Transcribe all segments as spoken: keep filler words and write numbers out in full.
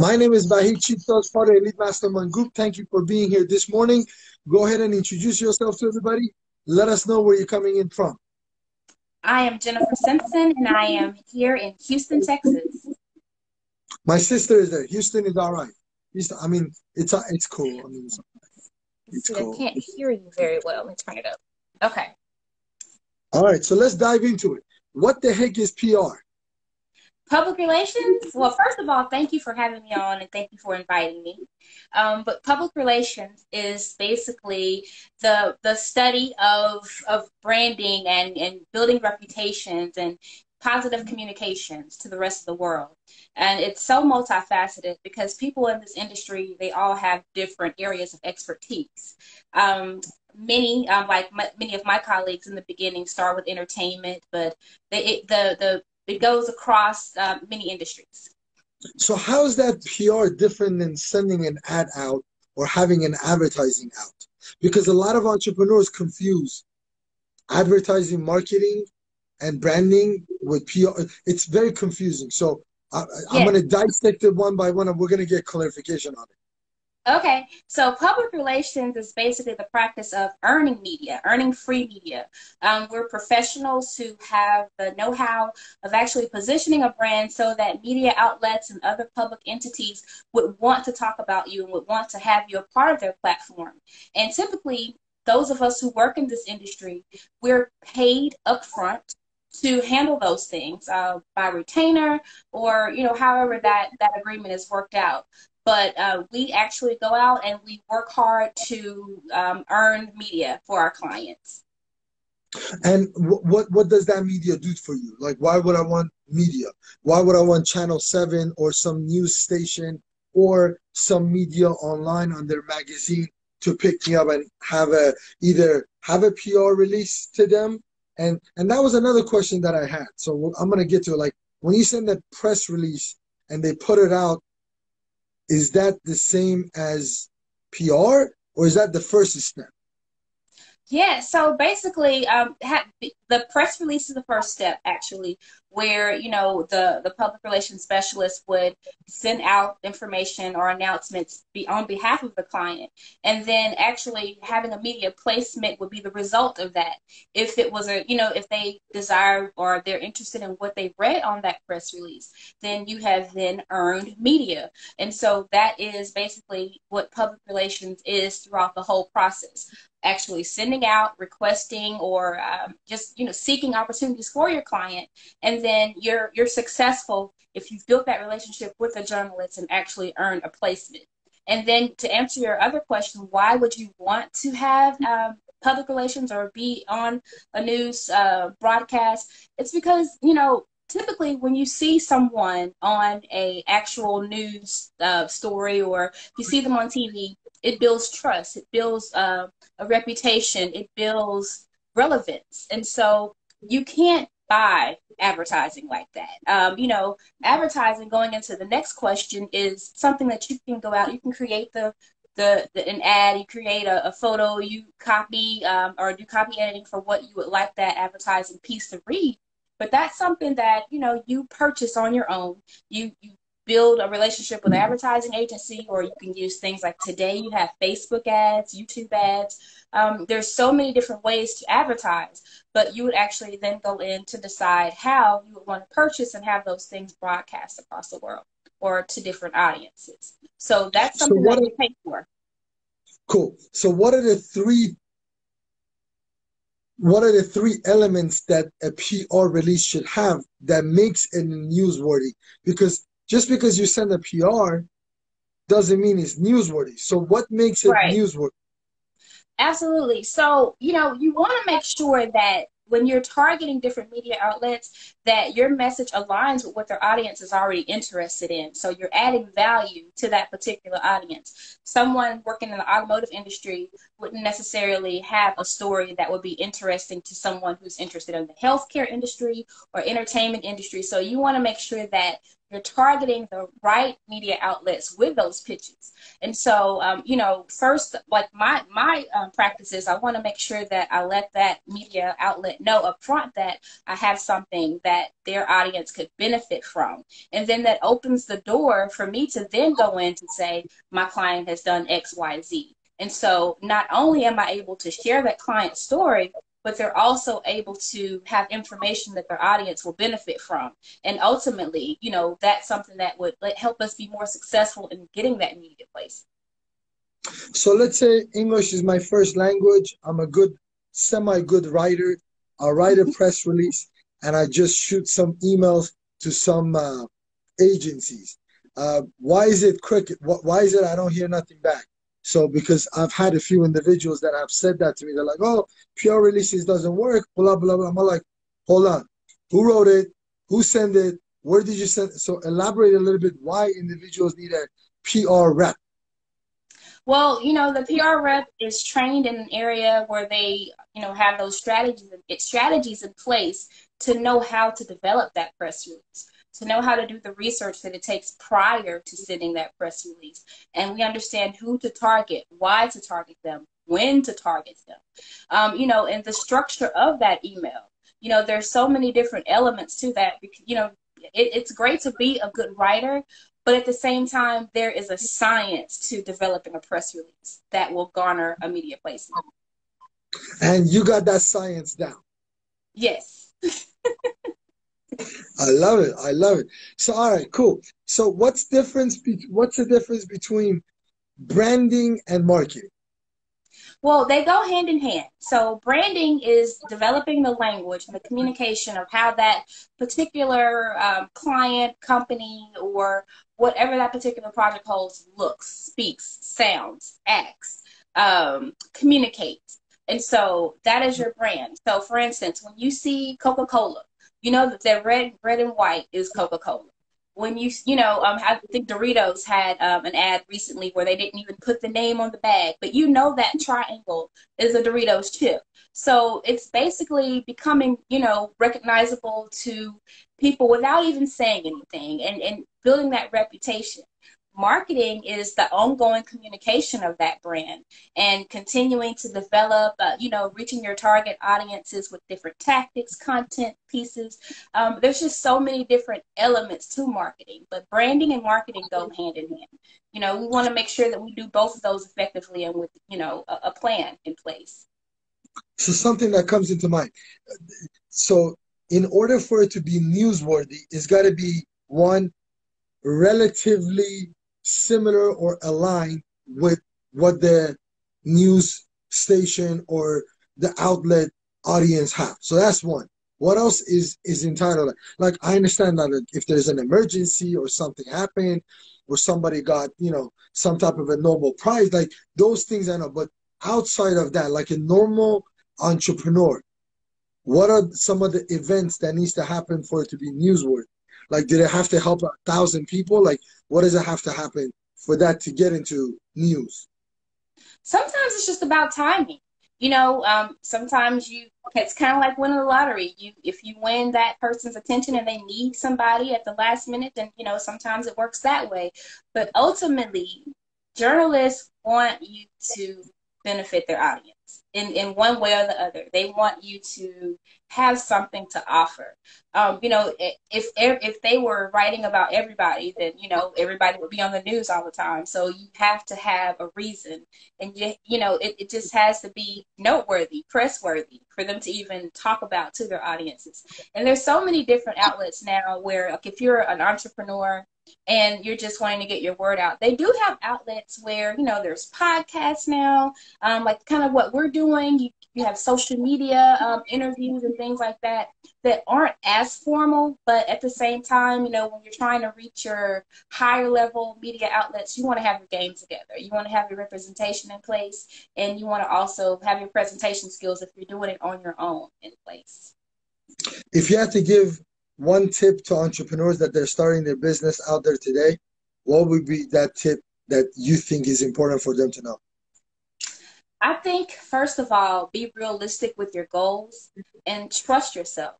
My name is Vahid Chitsaz, part of Elite Mastermind Group. Thank you for being here this morning. Go ahead and introduce yourself to everybody. Let us know where you're coming in from. I am Jennifer Simpson, and I am here in Houston, Texas. My sister is there. Houston is all right. Houston, I mean, it's it's cool. I mean, it's, it's See, cool. I can't hear you very well. Let me turn it up. Okay. All right, so let's dive into it. What the heck is P R? Public relations? Well, first of all, thank you for having me on and thank you for inviting me. Um, but public relations is basically the the study of, of branding and, and building reputations and positive communications to the rest of the world. And it's so multifaceted because people in this industry, they all have different areas of expertise. Um, many, um, like my, many of my colleagues in the beginning, start with entertainment, but they, it, the, the, it goes across uh, many industries. So how is that P R different than sending an ad out or having an advertising out? Because a lot of entrepreneurs confuse advertising, marketing, and branding with P R. It's very confusing. So I, I'm yes. going to dissect it one by one, and we're going to get clarification on it. Okay, so public relations is basically the practice of earning media, earning free media. Um, we're professionals who have the know-how of actually positioning a brand so that media outlets and other public entities would want to talk about you and would want to have you a part of their platform. And typically, those of us who work in this industry, we're paid upfront to handle those things uh, by retainer or, you know, however that, that agreement is worked out. But uh, we actually go out and we work hard to um, earn media for our clients. And what what does that media do for you? Like, why would I want media? Why would I want Channel seven or some news station or some media online on their magazine to pick me up and have a either have a P R release to them? And, and that was another question that I had. So I'm going to get to it. Like, when you send a press release and they put it out, is that the same as P R, or is that the first step? Yeah, so basically um, ha the press release is the first step, actually, where, you know, the, the public relations specialist would send out information or announcements be on behalf of the client. And then actually having a media placement would be the result of that. If it was a, you know, if they desire or they're interested in what they read on that press release, then you have then earned media. And so that is basically what public relations is throughout the whole process. Actually sending out, requesting, or um, just, you know, seeking opportunities for your client. And then you're you're successful if you've built that relationship with a journalist and actually earned a placement. And then to answer your other question, why would you want to have um, public relations or be on a news uh, broadcast? It's because, you know, typically when you see someone on a actual news uh, story or you see them on T V, it builds trust, it builds uh, a reputation, it builds relevance. And so you can't buy advertising like that. Um, you know, advertising, going into the next question, is something that you can go out, you can create the, the, the an ad, you create a, a photo, you copy um, or do copy editing for what you would like that advertising piece to read. But that's something that, you know, you purchase on your own. You, you build a relationship with an advertising agency, or you can use things like today you have Facebook ads, YouTube ads. Um, there's so many different ways to advertise, but you would actually then go in to decide how you would want to purchase and have those things broadcast across the world or to different audiences. So that's something so what that you pay for. Cool. So what are the three what are the three elements that a P R release should have that makes it newsworthy? Because just because you send a P R doesn't mean it's newsworthy. So what makes it right. newsworthy? Absolutely. So, you know, you want to make sure that when you're targeting different media outlets, that your message aligns with what their audience is already interested in. So you're adding value to that particular audience. Someone working in the automotive industry wouldn't necessarily have a story that would be interesting to someone who's interested in the healthcare industry or entertainment industry. So you want to make sure that you're targeting the right media outlets with those pitches. And so, um, you know, first, like my, my um, practice is I want to make sure that I let that media outlet know up front that I have something that their audience could benefit from. And then that opens the door for me to then go in to say, my client has done X, Y, Z. And so not only am I able to share that client's story, but they're also able to have information that their audience will benefit from. And ultimately, you know, that's something that would help us be more successful in getting that media place. So let's say English is my first language. I'm a good, semi-good writer. I'll write a press release, and I just shoot some emails to some uh, agencies. Uh, why is it cricket? Why is it I don't hear nothing back? So because I've had a few individuals that have said that to me. They're like, oh, P R releases doesn't work, blah, blah, blah. I'm like, hold on. Who wrote it? Who sent it? Where did you send it? So elaborate a little bit why individuals need a P R rep. Well, you know, the P R rep is trained in an area where they, you know, have those strategies and get strategies in place to know how to develop that press release, to know how to do the research that it takes prior to sending that press release. And we understand who to target, why to target them, when to target them, um, you know, and the structure of that email. You know, there's so many different elements to that. You know, it, it's great to be a good writer, but at the same time, there is a science to developing a press release that will garner a media placement. And you got that science down. Yes. I love it. I love it. So, all right, cool. So what's difference? Be what's the difference between branding and marketing? Well, they go hand in hand. So branding is developing the language and the communication of how that particular um, client, company, or whatever that particular project holds looks, speaks, sounds, acts, um, communicates. And so that is your brand. So, for instance, when you see Coca-Cola, you know that their red, red and white is Coca-Cola. When you, you know, um, I think Doritos had um, an ad recently where they didn't even put the name on the bag, but you know that triangle is a Doritos chip. So it's basically becoming, you know, recognizable to people without even saying anything, and, and building that reputation. Marketing is the ongoing communication of that brand and continuing to develop, uh, you know, reaching your target audiences with different tactics, content pieces. Um, there's just so many different elements to marketing, but branding and marketing go hand in hand. You know, we want to make sure that we do both of those effectively and with, you know, a, a plan in place. So something that comes into mind. So in order for it to be newsworthy, it's got to be, one, relatively similar or aligned with what the news station or the outlet audience have. So that's one. What else is is entitled? Like, I understand that if there's an emergency or something happened or somebody got, you know, some type of a Nobel Prize, like those things I know. But outside of that, like a normal entrepreneur, what are some of the events that needs to happen for it to be newsworthy? Like, did it have to help a thousand people? Like, what does it have to happen for that to get into news? Sometimes it's just about timing. You know, um, sometimes you, it's kind of like winning the lottery. You, if you win that person's attention and they need somebody at the last minute, then, you know, sometimes it works that way. But ultimately, journalists want you to benefit their audience in, in one way or the other. They want you to have something to offer. Um, you know, if, if they were writing about everybody, then, you know, everybody would be on the news all the time. So you have to have a reason. And, you, you know, it, it just has to be noteworthy, press-worthy for them to even talk about to their audiences. And there's so many different outlets now where, like, if you're an entrepreneur and you're just wanting to get your word out, they do have outlets where, you know, there's podcasts now, um, like kind of what we're doing. You, you have social media um, interviews and things like that that aren't as formal, but at the same time, you know, when you're trying to reach your higher level media outlets, you want to have your game together. You want to have your representation in place, and you want to also have your presentation skills if you're doing it on your own in place. If you have to give one tip to entrepreneurs that they're starting their business out there today, what would be that tip that you think is important for them to know? I think, first of all, be realistic with your goals and trust yourself.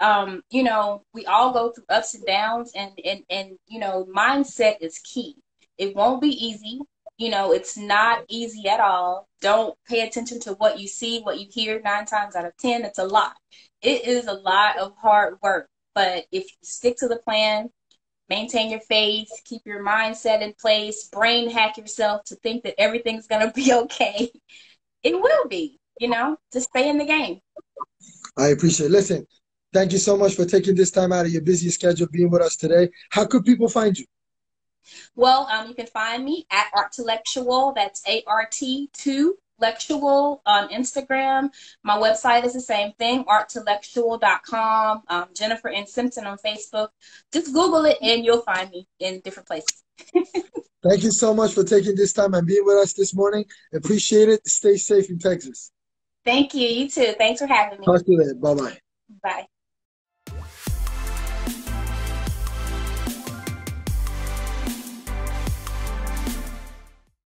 um, you know, we all go through ups and downs, and, and, and, you know, mindset is key. It won't be easy. You know, it's not easy at all. Don't pay attention to what you see, what you hear. Nine times out of ten, it's a lot. It is a lot of hard work. But if you stick to the plan, maintain your faith, keep your mindset in place, brain hack yourself to think that everything's going to be okay. It will be, you know, just stay in the game. I appreciate it. Listen, thank you so much for taking this time out of your busy schedule, being with us today. How could people find you? Well, um, you can find me at Art to Lectual. That's A R T two Lectual on Instagram. My website is the same thing, art to lectual dot com. Um, Jennifer and Simpson on Facebook. Just Google it and you'll find me in different places. Thank you so much for taking this time and being with us this morning. Appreciate it. Stay safe in Texas. Thank you. You too. Thanks for having me. Talk to you later. Bye-bye. Bye.